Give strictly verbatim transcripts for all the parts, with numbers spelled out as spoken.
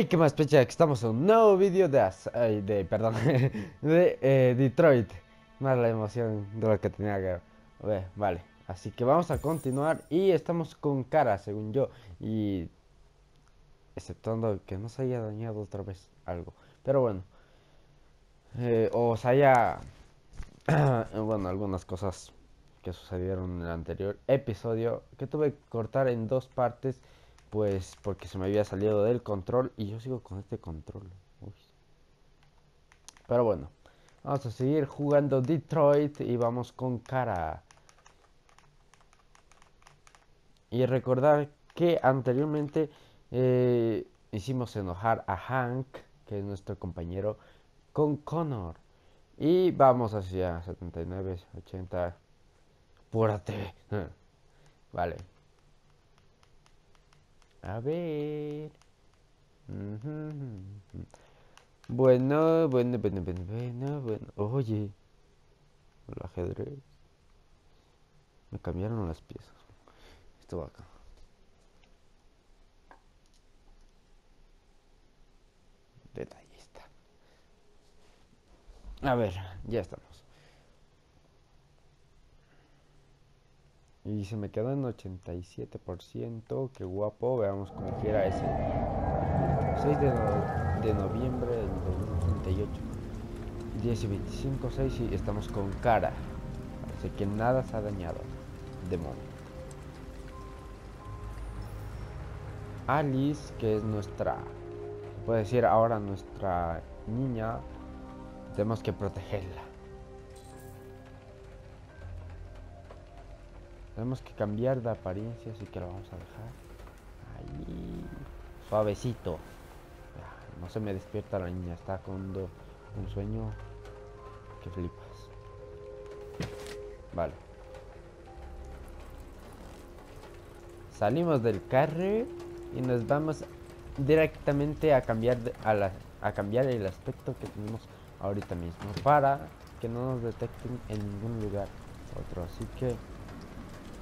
Hey, ¿qué más, pecha? Que estamos en un nuevo vídeo de, ay, de, perdón, de eh, Detroit. Más la emoción de lo que tenía que ver. Vale, así que vamos a continuar y estamos con cara, según yo. Y exceptuando que no se haya dañado otra vez algo. Pero bueno, eh, o se haya, bueno, algunas cosas que sucedieron en el anterior episodio que tuve que cortar en dos partes. Pues porque se me había salido del control y yo sigo con este control. Uy. Pero bueno, vamos a seguir jugando Detroit y vamos con cara. Y recordar que anteriormente eh, hicimos enojar a Hank, que es nuestro compañero, con Connor. Y vamos hacia setenta y nueve, ochenta. ¡Púrate! Vale. A ver. Bueno, bueno, bueno, bueno, bueno, bueno. Oye. El ajedrez. Me cambiaron las piezas. Esto va acá. Detallista. A ver, ya estamos. Y se me quedó en ochenta y siete por ciento. Qué guapo. Veamos cómo quiera ese. seis de noviembre del dos mil treinta y ocho. diez y veinticinco, seis y estamos con cara. Así que nada se ha dañado. De momento. Alice, que es nuestra... puede decir ahora nuestra niña. Tenemos que protegerla. Tenemos que cambiar de apariencia, así que lo vamos a dejar ahí, suavecito. No se me despierta la niña, está con un sueño que flipas. Vale. Salimos del carro y nos vamos directamente a cambiar, de, a, la, a cambiar el aspecto que tenemos ahorita mismo para que no nos detecten en ningún lugar otro, así que...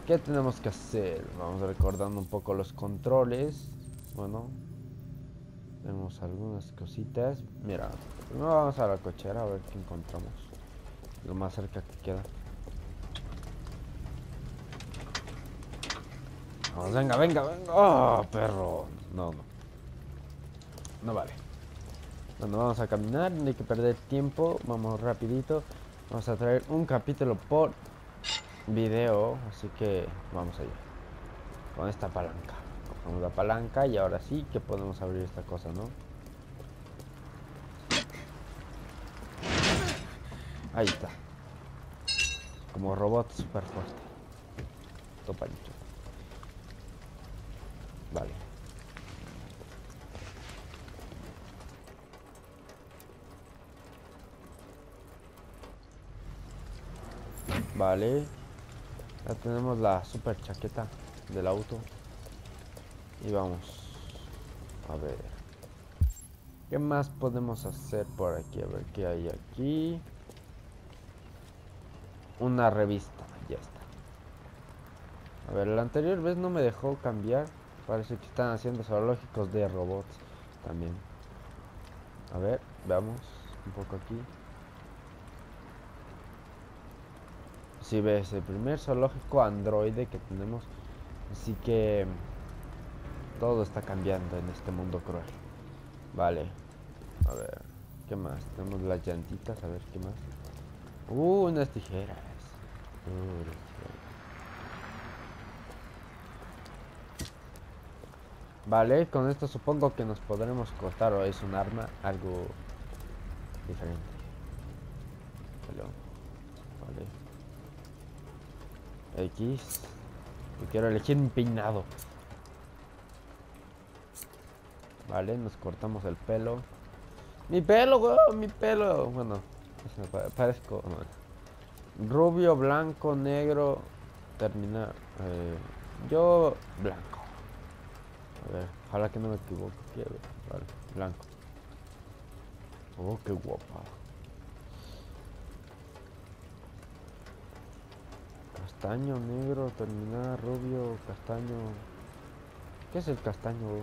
¿qué tenemos que hacer? Vamos recordando un poco los controles. Bueno, tenemos algunas cositas. Mira, primero vamos a la cochera a ver qué encontramos. Lo más cerca que queda. Vamos, venga, venga, venga. ¡Oh, perro! No, no. No vale. Bueno, vamos a caminar. No hay que perder tiempo. Vamos rapidito. Vamos a traer un capítulo por... video, así que vamos allá con esta palanca. Cogemos la palanca y ahora sí que podemos abrir esta cosa, ¿no? Ahí está, como robot super fuerte. Topa nicho. Vale, vale. Ya tenemos la super chaqueta del auto. Y vamos a ver qué más podemos hacer por aquí. A ver qué hay aquí. Una revista, ya está. A ver, la anterior vez no me dejó cambiar. Parece que están haciendo zoológicos de robots también. A ver, veamos un poco aquí. Si ves, el primer zoológico androide que tenemos. Así que todo está cambiando en este mundo cruel. Vale. A ver, ¿qué más? Tenemos las llantitas, a ver, ¿qué más? Uh, unas tijeras. Uh, las tijeras. Vale, con esto supongo que nos podremos cortar. O es un arma, algo diferente. Vale. Vale. X. Yo quiero elegir un peinado. Vale, nos cortamos el pelo. ¡Mi pelo, weón! ¡Mi pelo! Bueno, parezco... bueno. Rubio, blanco, negro. Terminar. Eh, yo... blanco. A ver, ojalá que no me equivoque. Vale, blanco. Oh, qué guapa. Castaño, negro, terminar, rubio, castaño. ¿Qué es el castaño, güey?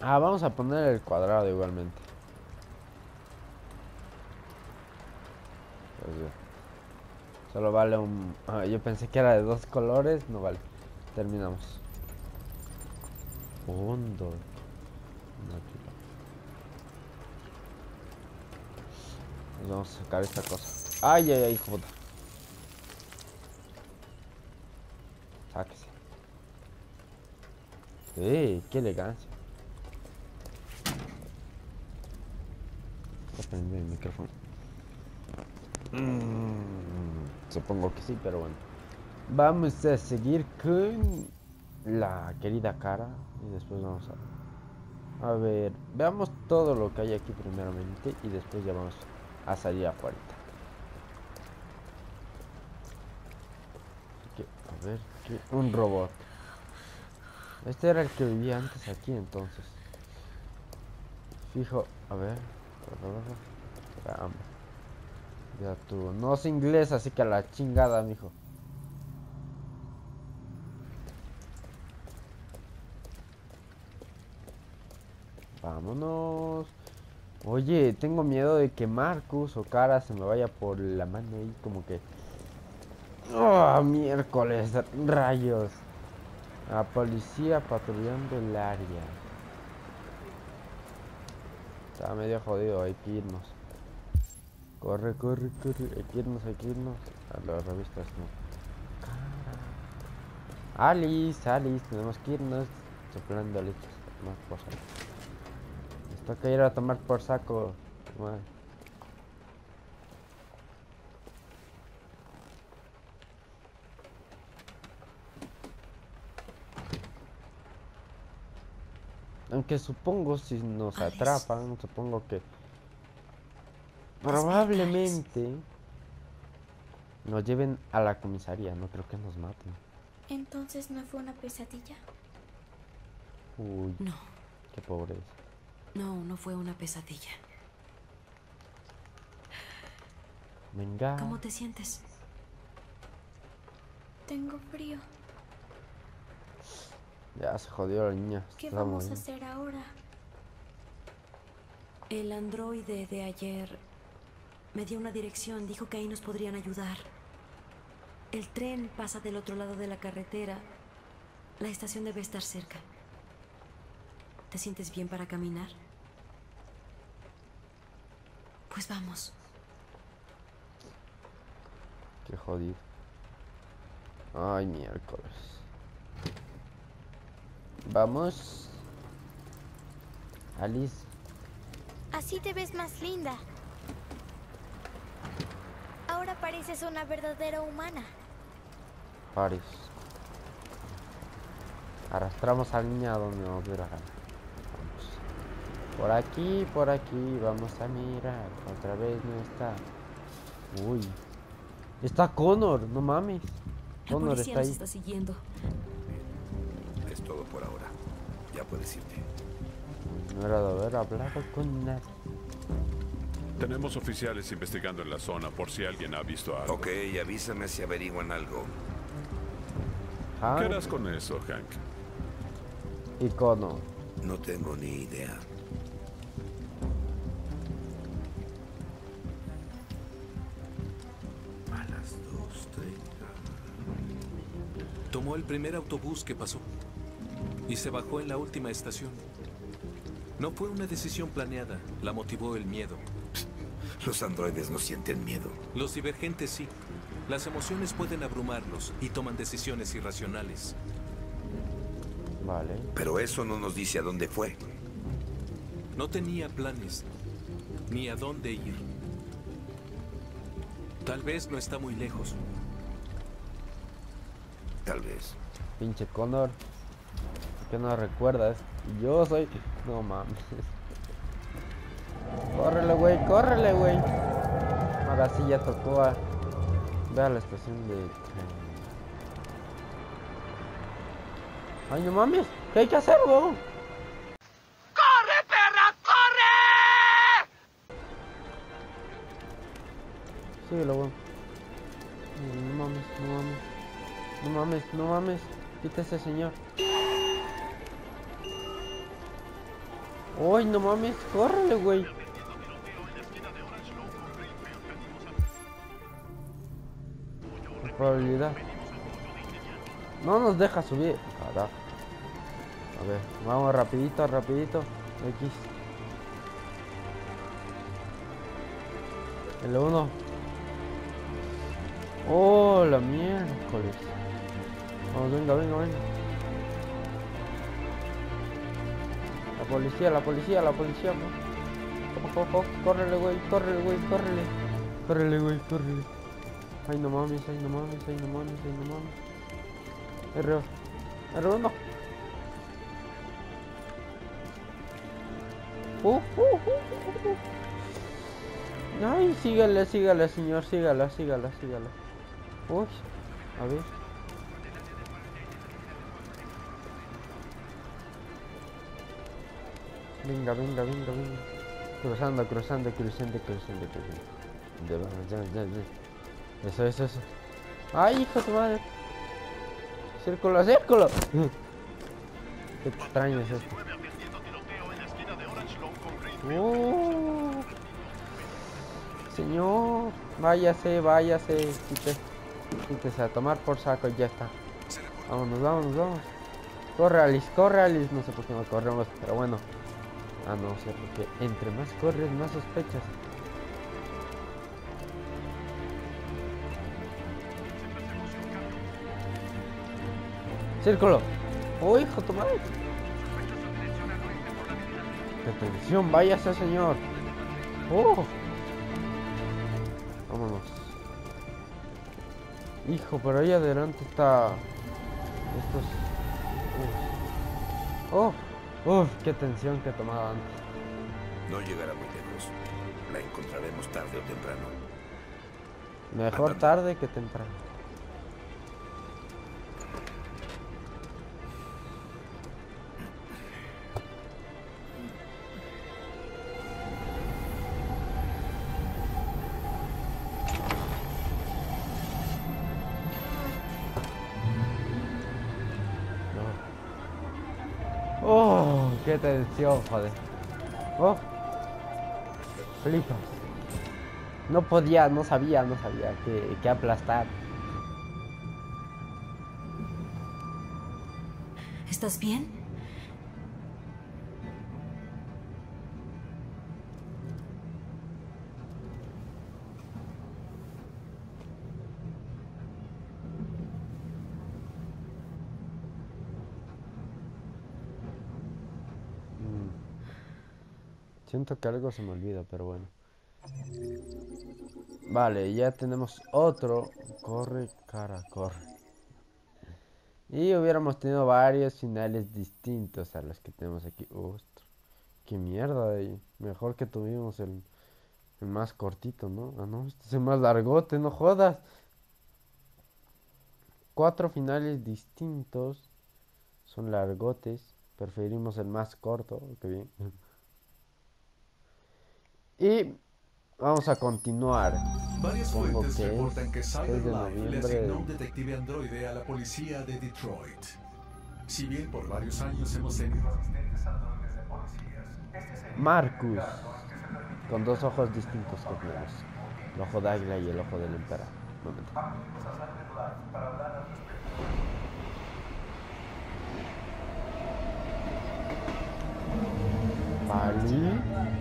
Ah, vamos a poner el cuadrado igualmente. Solo vale un... Ah, yo pensé que era de dos colores. No vale. Terminamos. Hondo. Nos vamos a sacar esta cosa. Ay, ay, ay, puta. Sáquese. ¡Ey! ¡Qué elegancia! Voy a prender el micrófono. Mm, supongo que sí, pero bueno. Vamos a seguir con la querida cara. Y después vamos a... A ver, veamos todo lo que hay aquí primeramente. Y después ya vamos a salir afuera. A ver, ¿qué? Un robot. Este era el que vivía antes aquí, entonces. Fijo, a ver. Ya tú. No es inglés, así que a la chingada, mijo. Vámonos. Oye, tengo miedo de que Marcus o Cara se me vaya por la mano ahí, como que... ¡Oh, miércoles! ¡Rayos! La policía patrullando el área. Está medio jodido, hay que irnos. Corre, corre, corre. Hay que irnos, hay que irnos. A las revistas no. Cara. Alice, Alice, tenemos que irnos. Soplando listas. Más por saco. Nos toca ir a tomar por saco. Bueno. Aunque supongo si nos atrapan, supongo que probablemente nos lleven a la comisaría. No creo que nos maten. Entonces no fue una pesadilla. Uy, no. Qué pobreza. No, no fue una pesadilla. Venga. ¿Cómo te sientes? Tengo frío. Ya se jodió la niña. ¿Qué vamos a hacer ahora? El androide de ayer me dio una dirección. Dijo que ahí nos podrían ayudar. El tren pasa del otro lado de la carretera. La estación debe estar cerca. ¿Te sientes bien para caminar? Pues vamos. Qué jodido. Ay, miércoles. Vamos. Alice. Así te ves más linda. Ahora pareces una verdadera humana. Paris. Arrastramos al niño donde nos dura. Por aquí, por aquí. Vamos a mirar. Otra vez no está. Uy. Está Connor, no mames. Connor está ahí. Nos está siguiendo. Todo por ahora. Ya puedes irte. No era de haber hablado con nadie. Tenemos oficiales investigando en la zona por si alguien ha visto algo. Ok, avísame si averiguan algo. Hank. ¿Qué harás con eso, Hank? ¿Y Connor? No tengo ni idea. A las dos treinta. Tomó el primer autobús que pasó. Y se bajó en la última estación. No fue una decisión planeada, la motivó el miedo. Los androides no sienten miedo. Los divergentes sí. Las emociones pueden abrumarlos y toman decisiones irracionales. Vale. Pero eso no nos dice a dónde fue. No tenía planes, ni a dónde ir. Tal vez no está muy lejos. Tal vez. Pinche Connor. Que no recuerdas. Yo soy... No mames. Córrele, güey. Córrele, güey. Ahora sí ya tocó a... Ve a la estación de... Ay, no mames. ¿Qué hay que hacer, güey? ¡Corre, perra! ¡Corre! Síguelo, güey. No mames, no mames. No mames, no mames. Quítese, señor. Ay, no mames, córrele, güey. La probabilidad. No nos deja subir. Carajo. A ver, vamos rapidito, rapidito. X. El uno. Oh, la miércoles. Vamos, venga, venga, venga. La policía, la policía, la policía. Ojo, ojo, córrele, güey, córrele, güey, córrele. Córrele, güey, córrele. Ay, no mames, ay, no mames, ay, no mames, ay, no mames. R uno. R uno. Uh, uh, uh, uh, uh. Ay, sígale, sígale, señor, sígala, sígala, sígala. Uy, a ver. Venga, venga, venga, venga. Cruzando, cruzando, cruzando, cruzando, cruzando. Eso, eso, eso. Ay, hijo de tu madre. Círculo, círculo. Qué extraño es esto. Oh. Señor, váyase, váyase. Quítese, quítese a tomar por saco, ya está. Vámonos, vámonos, vámonos. Corre, Alice, corre, Alice. No sé por qué no corremos, pero bueno. Ah, no, o sea, porque entre más corres, más sospechas. Círculo. ¡Oh, hijo de tu madre! ¡Atención! ¡Váyase, señor! ¡Oh! Vámonos. Hijo, pero ahí adelante está... Estos... ¡Oh! ¡Oh! ¡Qué tensión que tomaba antes! No llegará muy lejos. La encontraremos tarde o temprano. Mejor Andame. Tarde que temprano. Oh, qué tensión, joder. Oh, flipas. No podía, no sabía, no sabía que, que aplastar. ¿Estás bien? Siento que algo se me olvida, pero bueno. Vale, ya tenemos otro. Corre, cara, corre. Y hubiéramos tenido varios finales distintos a los que tenemos aquí. Ostras, qué mierda de ahí. Mejor que tuvimos el, el más cortito, ¿no? Ah, no, este es el más largote, no jodas. Cuatro finales distintos. Son largotes. Preferimos el más corto, qué bien. Y vamos a continuar. Varias Pongo fuentes que reportan es, que Cyberlife le asignó un detective androide a la policía de Detroit. Si bien por varios años hemos tenido asistentes androides de policías, este es el Marcus, con dos ojos distintos que tenemos, el ojo de águila y el ojo del emperador. Momento. Vale.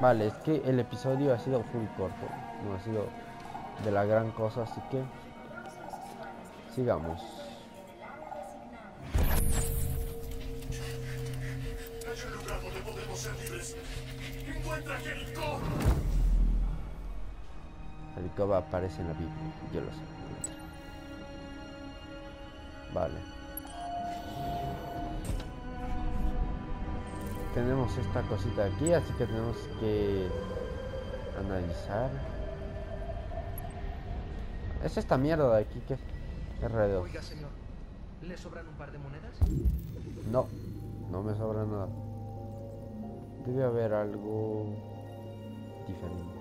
Vale, es que el episodio ha sido full corto, no ha sido de la gran cosa, así que sigamos. Hay un lugar donde podemos ser libres. Encuentra Jericho. Jericho aparece en la Biblia, yo lo sé. Vale. Tenemos esta cosita aquí, así que tenemos que analizar. Es esta mierda de aquí que es R dos. Oiga, señor, ¿le sobran un par de monedas? No, no me sobra nada. Debe haber algo diferente.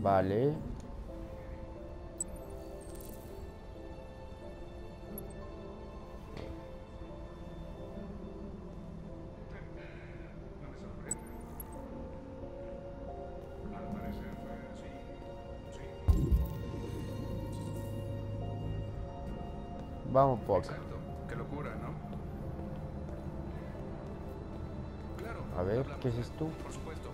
Vale. Vamos, Fox. Exacto. Qué locura, ¿no? Claro. A ver, ¿qué es esto? Por supuesto.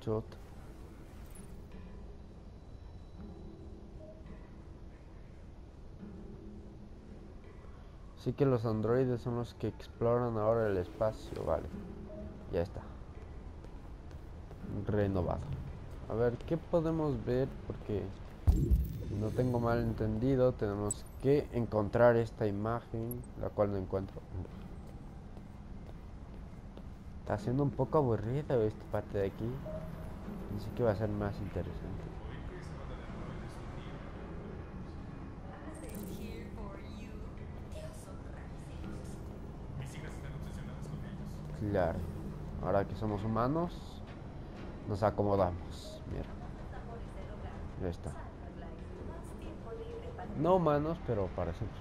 Shot. Así que los androides son los que exploran ahora el espacio, vale. Ya está. Renovado. A ver, ¿qué podemos ver? Porque no tengo mal entendido. Tenemos que encontrar esta imagen, la cual no encuentro. Está siendo un poco aburrida esta parte de aquí. Así que va a ser más interesante. Claro, ahora que somos humanos, nos acomodamos. Mira, ya está. No humanos, pero parecemos,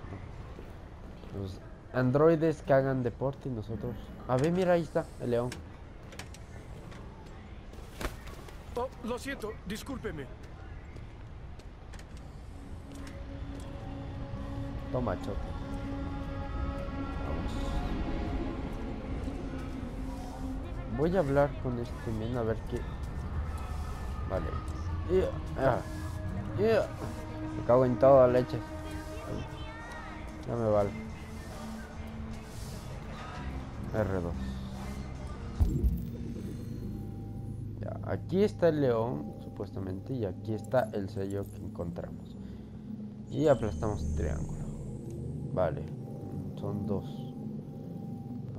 ¿no? Los androides que hagan deporte y nosotros. A ver, mira, ahí está el león. Oh, lo siento, discúlpeme. Toma, chote. Voy a hablar con este men a ver qué. Vale. Yeah. Ah. Yeah. Me cago en toda leche. Ya me vale. erre dos. Ya, aquí está el león, supuestamente, y aquí está el sello que encontramos. Y aplastamos triángulo. Vale. Son dos.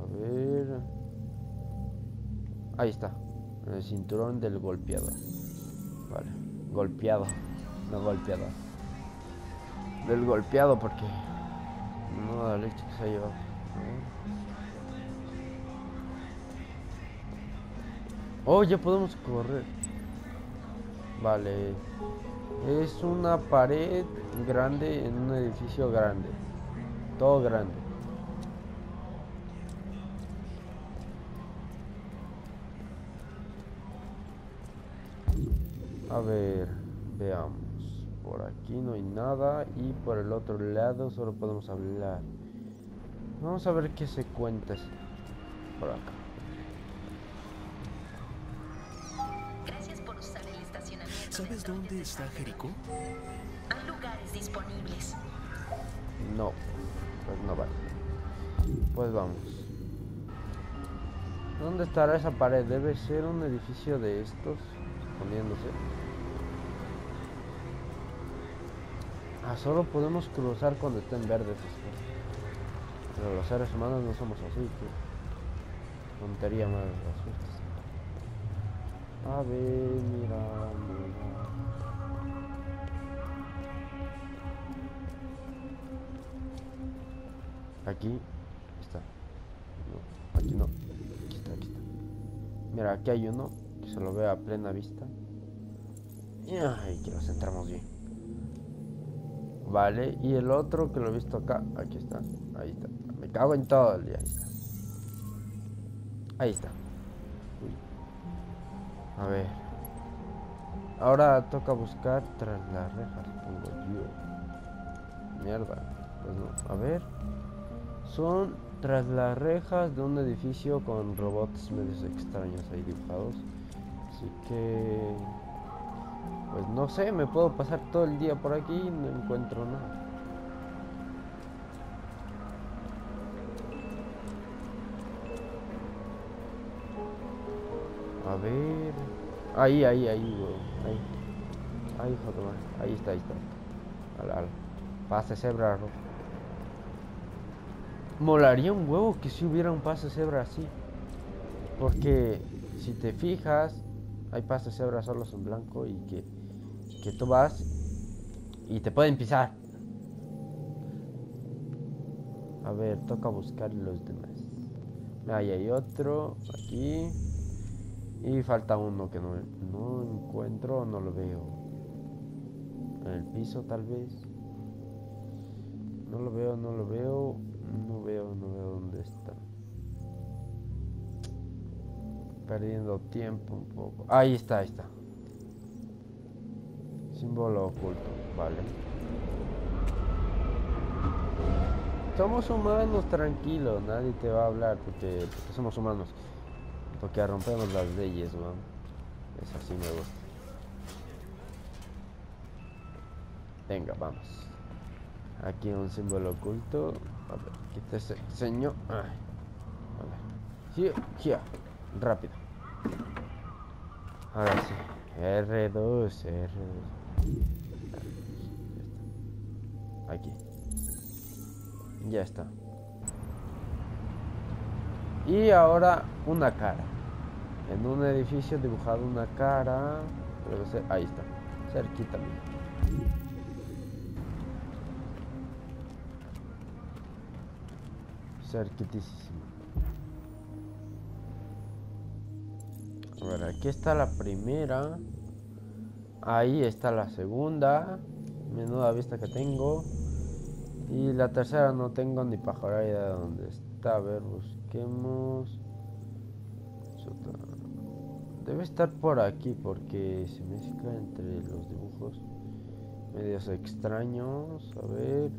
A ver. Ahí está, el cinturón del golpeador. Vale, golpeado, no golpeado. Del golpeado porque no da leche que se ha llevado. Oh, ya podemos correr. Vale, es una pared grande en un edificio grande. Todo grande. A ver, veamos. Por aquí no hay nada. Y por el otro lado solo podemos hablar. Vamos a ver qué se cuenta así. Por acá. Gracias por usar el estacionamiento. ¿Sabes dónde está Jericho? Hay lugares disponibles. No, pues no vale. Pues vamos. ¿Dónde estará esa pared? Debe ser un edificio de estos. Escondiéndose. Ah, solo podemos cruzar cuando estén verdes. Pero los seres humanos no somos así, que tontería más las fiestas. A ver, mira, mira. Aquí está. No, aquí no. Aquí está, aquí está. Mira, aquí hay uno. Se lo ve a plena vista. Ay, que nos centramos bien. Vale, y el otro que lo he visto acá. Aquí está, ahí está. Me cago en todo el día. Ahí está. Ahí está. Uy. A ver. Ahora toca buscar tras las rejas. Pongo yo. Mierda. Pues no. A ver. Son tras las rejas de un edificio con robots medios extraños ahí dibujados. Así que, pues no sé, me puedo pasar todo el día por aquí y no encuentro nada. A ver, ahí, ahí, ahí, güey. Ahí, ahí, joder, ahí está, ahí está. Ala, ala. Pase cebra rojo. Molaría un huevo que si hubiera un pase cebra así. Porque si te fijas, hay pases cebra solos en blanco y que, que tú vas y te pueden pisar. A ver, toca buscar los demás. Ahí hay otro, aquí. Y falta uno que no, no encuentro, no lo veo. En el piso tal vez. No lo veo, no lo veo. No veo, no veo dónde está. Perdiendo tiempo un poco. Ahí está, ahí está. Símbolo oculto, vale. Somos humanos, tranquilos, nadie te va a hablar porque, porque somos humanos. Porque rompemos las leyes, weón. Eso sí me gusta. Venga, vamos. Aquí un símbolo oculto. A ver, quita ese señor. A ver. Here, here. Rápido. Ahora sí. erre dos, erre dos. Aquí. Ya está. Y ahora una cara. En un edificio dibujado una cara. Creo que se... Ahí está. Cerquita mía. Cerquitísimo. A ver, aquí está la primera. Ahí está la segunda. Menuda vista que tengo. Y la tercera no tengo ni pájaro idea de dónde está. A ver, busquemos. Debe estar por aquí porque se mezcla entre los dibujos medios extraños. A ver.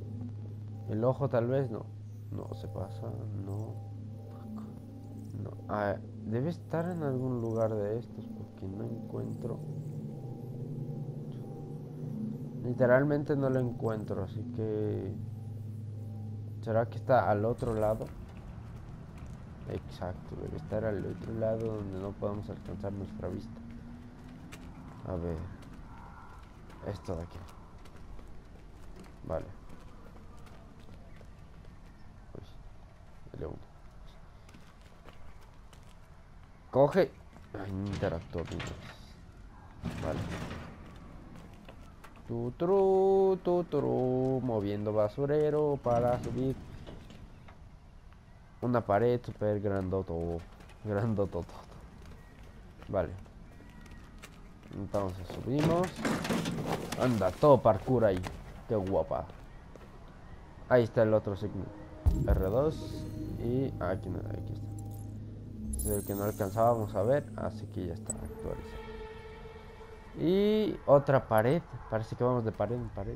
El ojo tal vez no. No, se pasa. No. No. Ah, debe estar en algún lugar de estos porque no encuentro. Literalmente no lo encuentro, así que... ¿Será que está al otro lado? Exacto, debe estar al otro lado donde no podemos alcanzar nuestra vista. A ver... Esto de aquí. Vale. Uy, L uno. Coge... Ay, interactúa. Vale. Tutru, tutru, moviendo basurero para subir una pared super grandoto, grandoto. Vale. Entonces subimos. Anda, todo parkour ahí. Qué guapa. Ahí está el otro signo. erre dos. Y aquí, no, aquí está. Es el que no alcanzábamos a ver, así que ya está actualizado. Y otra pared. Parece que vamos de pared en pared.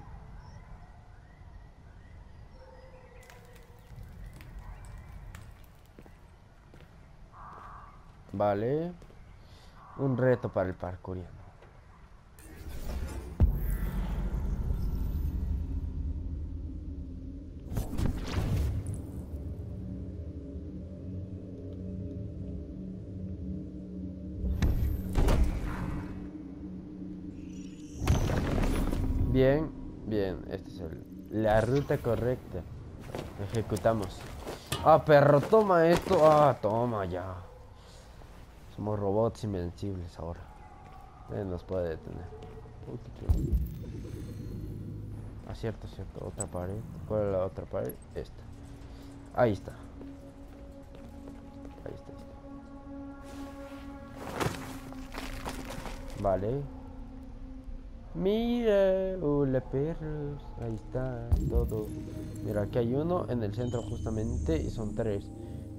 Vale. Un reto para el parkouriano. Bien, bien, esta es el, la ruta correcta. Ejecutamos. Ah, perro, toma esto. Ah, toma ya. Somos robots invencibles ahora. Nadie nos puede detener. Ah, cierto, cierto. Otra pared. ¿Cuál es la otra pared? Esta. Ahí está. Ahí está, ahí está. Vale. Mira, hola perros, ahí está todo. Mira, aquí hay uno en el centro justamente y son tres.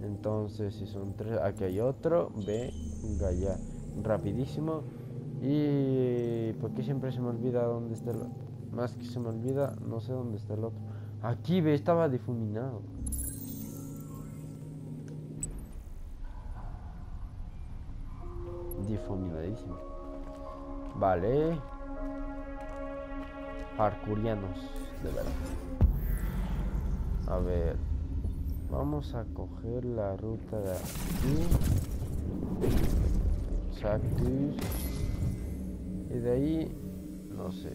Entonces, si son tres, aquí hay otro. Venga ya, rapidísimo. Y... ¿por qué siempre se me olvida dónde está el otro? Más que se me olvida, no sé dónde está el otro. Aquí, ve, estaba difuminado. Difuminadísimo. Vale. Parkourianos, de verdad. A ver, vamos a coger la ruta de aquí. Exacto. Y de ahí, no sé.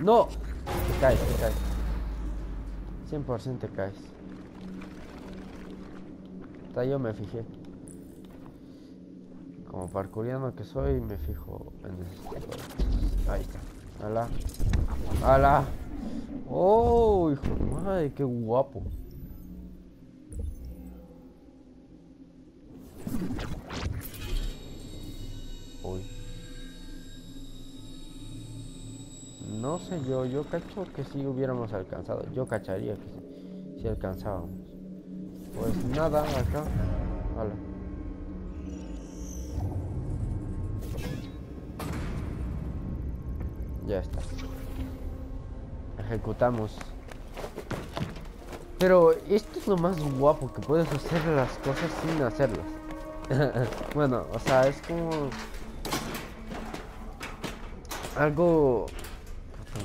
No, te caes, te caes. cien por ciento te caes. Hasta yo me fijé. Como parkouriano que soy, me fijo en ese tipo de cosas. Ahí está. ¡Hala! ¡Hala! ¡Oh, hijo de madre! ¡Qué guapo! Uy. No sé yo, yo cacho que si hubiéramos alcanzado. Yo cacharía que si, si alcanzábamos. Pues nada, acá. ¡Hala! Ya está. Ejecutamos. Pero esto es lo más guapo, que puedes hacer las cosas sin hacerlas. Bueno, o sea, es como algo...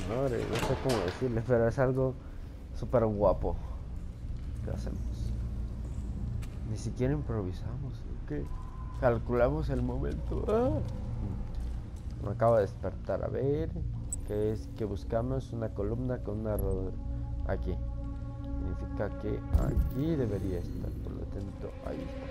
no sé cómo decirles, pero es algo súper guapo. ¿Qué hacemos? Ni siquiera improvisamos, ¿qué? Calculamos el momento. ¡Ah! Me acabo de despertar. A ver, ¿qué es que buscamos? Una columna con una rodilla. Aquí. Significa que aquí debería estar. Por lo tanto, ahí está.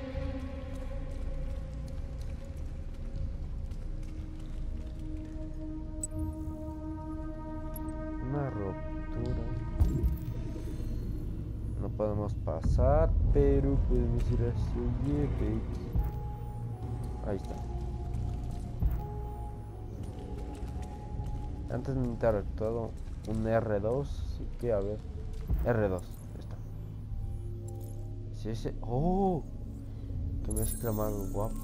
Podemos pasar, pero podemos ir hacia... ahí está. Antes me he interactuado un R dos, así que a ver. R dos, está. Si ese... ¡oh! Que mezcla más guapo.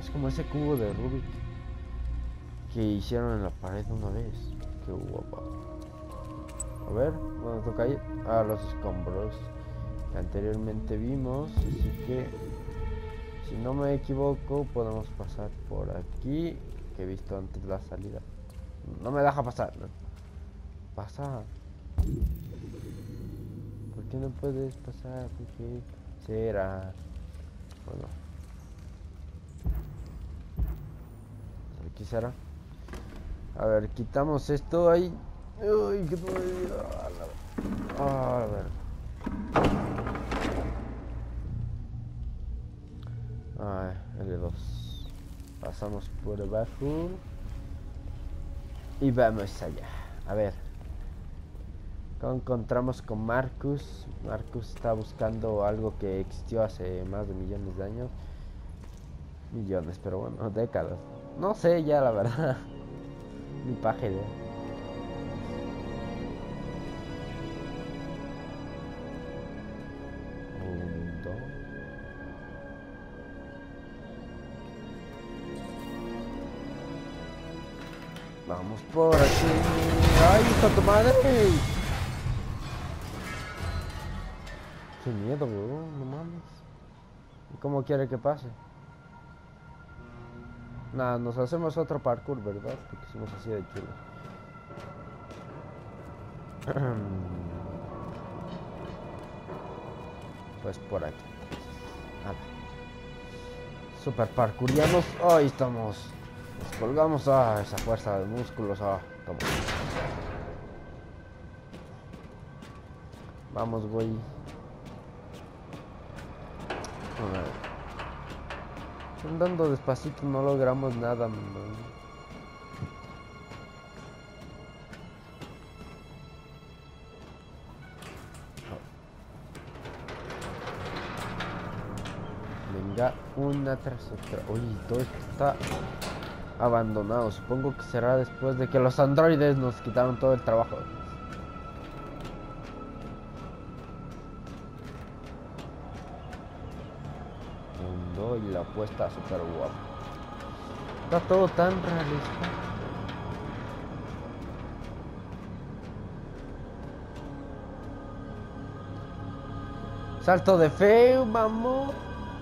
Es como ese cubo de Rubik que hicieron en la pared una vez. ¡Qué guapa! A ver, bueno, toca ir a los escombros que anteriormente vimos, así que si no me equivoco podemos pasar por aquí, que he visto antes la salida. No me deja pasar, ¿no? Pasa. ¿Por qué no puedes pasar? ¿Por qué será? Bueno, aquí será. A ver, quitamos esto ahí. Uy, que no... ah, a ver. Ah, L dos. Pasamos por abajo y vamos allá. A ver, ¿qué encontramos con Marcus? Marcus está buscando algo que existió hace más de millones de años. Millones, pero bueno, décadas. No sé ya, la verdad. Ni paja idea. Vamos por aquí. ¡Ay, está tu madre! ¡Qué miedo, weón! No mames. ¿Y cómo quiere que pase? Nada, nos hacemos otro parkour, ¿verdad? Porque somos así de chulos. Pues por aquí. A ver. Super parkourianos. ¡Ahí estamos! Nos colgamos a esa fuerza de músculos. Ah, toma. Vamos, güey. Andando despacito no logramos nada, man. Venga, una tras otra. Oye, todo esto está abandonado, supongo que será después de que los androides nos quitaron todo el trabajo. Mundo y la apuesta super guapa. Está todo tan realista. Salto de fe, mamón.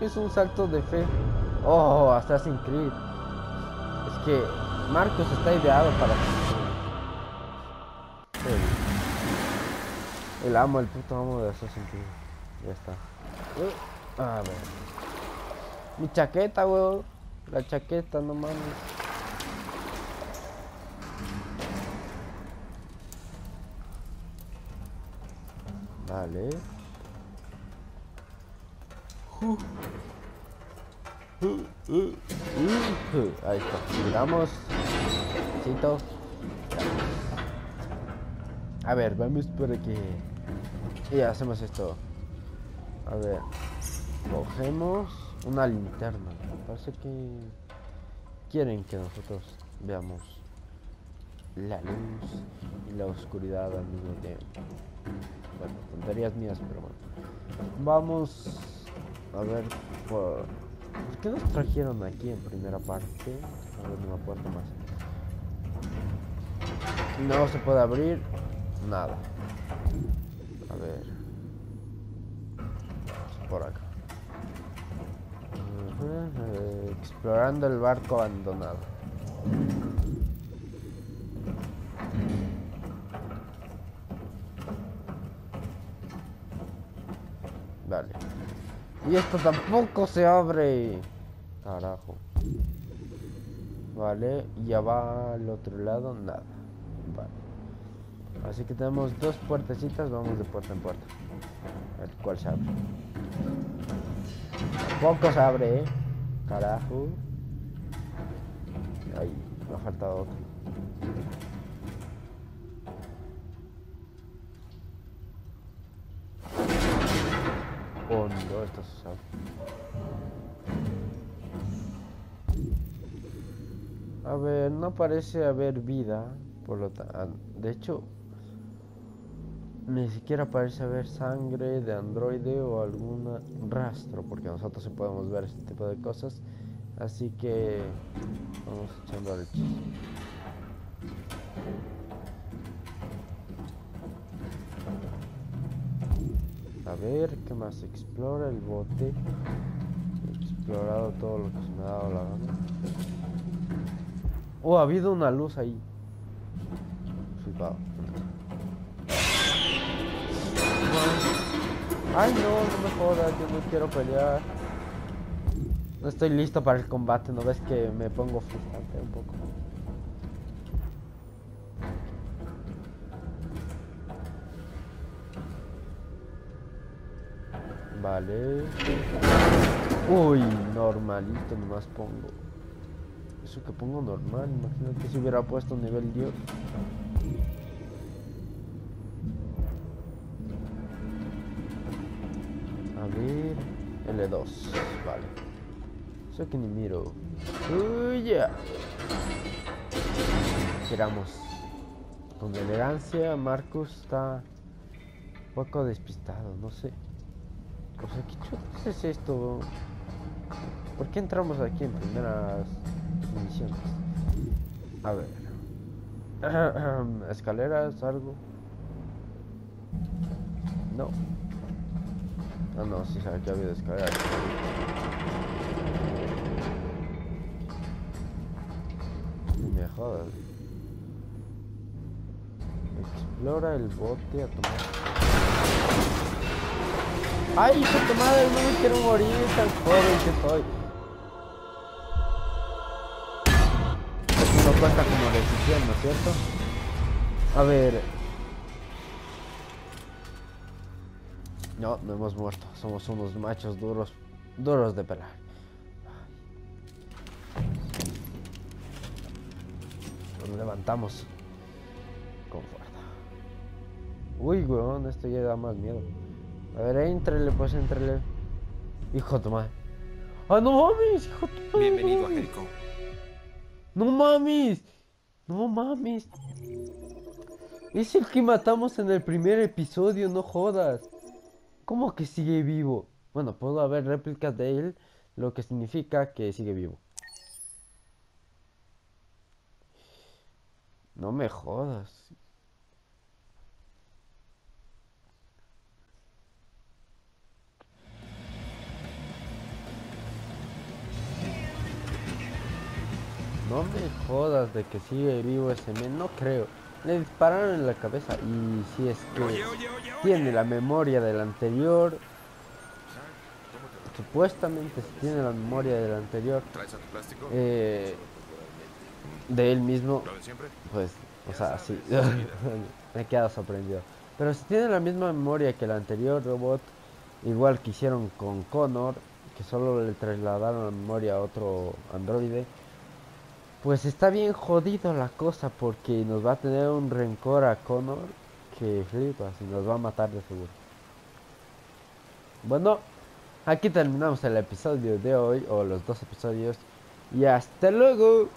Es un salto de fe. Oh, Assassin's Creed. Que Marcus está ideado para el, el amo, el puto amo de Assassin's Creed. Ya está. Uh, a ver. Mi chaqueta, weón. La chaqueta, no mames. Vale. Uh. Uh, uh, uh, uh. Ahí está, miramos. Besito. A ver, vamos por aquí y hacemos esto. A ver, cogemos una linterna. Parece que quieren que nosotros veamos la luz y la oscuridad al mismo tiempo. Bueno, tonterías mías, pero bueno. Vamos a ver por... ¿Por qué nos trajeron aquí en primera parte? A ver, no me acuerdo más. No se puede abrir nada. A ver. Por acá. Uh-huh. Explorando el barco abandonado. Dale. Y esto tampoco se abre. Carajo. Vale, ya va al otro lado, nada. Vale. Así que tenemos dos puertecitas, vamos de puerta en puerta. A ver cuál se abre. Tampoco se abre, eh. Carajo. Ahí, me ha faltado otro. Oh no, esto se abre. A ver, no parece haber vida, por lo tanto, de hecho, ni siquiera parece haber sangre de androide o algún rastro, porque nosotros sí podemos ver este tipo de cosas, así que vamos echando al hechizo. A ver, ¿qué más? Explora el bote. He explorado todo lo que se me ha dado la gana. Oh, ha habido una luz ahí. Flipado. Ay no, no me jodas, yo no quiero pelear. No estoy listo para el combate, ¿no ves que me pongo frustrante un poco? Vale. Uy, normalito nomás pongo. Eso que pongo normal, imagínate si hubiera puesto nivel dios. A ver, L dos, vale. Eso que ni miro. Uy, ya. Tiramos. Con elegancia, Marcus está un poco despistado, no sé. O sea, ¿qué chulo es esto? ¿Por qué entramos aquí en primeras misiones? A ver. Escaleras, algo. No. Ah, no, sí, aquí ha habido escaleras. Me jodas. Explora el bote a tomar. ¡Ay, hijo de madre! No me quiero morir, tan joven que soy. Cuenta como decisión, ¿no es cierto? A ver. No, no hemos muerto. Somos unos machos duros, duros de pelar. Nos levantamos con fuerza. Uy, weón, esto ya da más miedo. A ver, éntrele, pues éntrele. Hijo de madre. ¡Ah, no mames! ¡Hijo de madre! Bienvenido a Jericho. ¡No mames! ¡No mames! Es el que matamos en el primer episodio, no jodas. ¿Cómo que sigue vivo? Bueno, puedo haber réplicas de él, lo que significa que sigue vivo. No me jodas. No me jodas de que sigue vivo ese men, no creo. Le dispararon en la cabeza y si es que oye, oye, oye, tiene la memoria del anterior. Supuestamente si tiene la memoria del anterior. Eh, de él mismo. Pues, o sea, sí. Me he quedado sorprendido. Pero si tiene la misma memoria que el anterior robot, igual que hicieron con Connor, que solo le trasladaron la memoria a otro androide. Pues está bien jodido la cosa porque nos va a tener un rencor a Connor que flipas y nos va a matar de seguro. Bueno, aquí terminamos el episodio de hoy o los dos episodios y hasta luego.